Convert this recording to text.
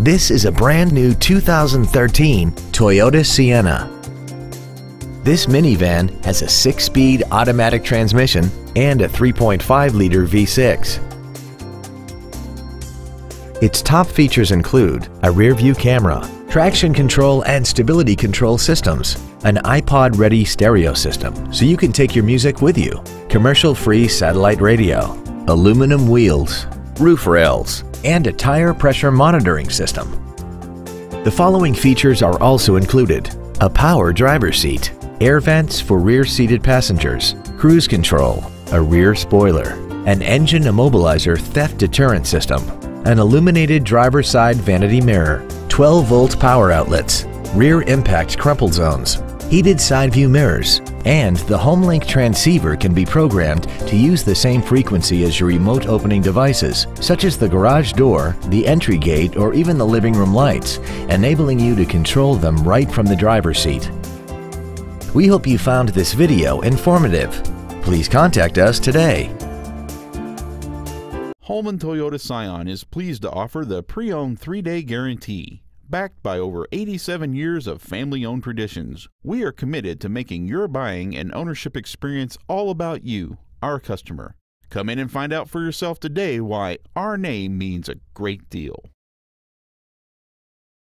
This is a brand new 2013 Toyota Sienna. This minivan has a 6-speed automatic transmission and a 3.5-liter V6. Its top features include a rear-view camera, traction control and stability control systems, an iPod-ready stereo system so you can take your music with you, commercial-free satellite radio, aluminum wheels, roof rails, and a tire pressure monitoring system. The following features are also included: a power driver's seat, air vents for rear-seated passengers, cruise control, a rear spoiler, an engine immobilizer theft deterrent system, an illuminated driver's side vanity mirror, 12-volt power outlets, rear impact crumple zones, heated side view mirrors, and the HomeLink transceiver can be programmed to use the same frequency as your remote opening devices, such as the garage door, the entry gate, or even the living room lights, enabling you to control them right from the driver's seat. We hope you found this video informative. Please contact us today. Holman Toyota Scion is pleased to offer the pre-owned 3-day guarantee. Backed by over 87 years of family-owned traditions, we are committed to making your buying and ownership experience all about you, our customer. Come in and find out for yourself today why our name means a great deal.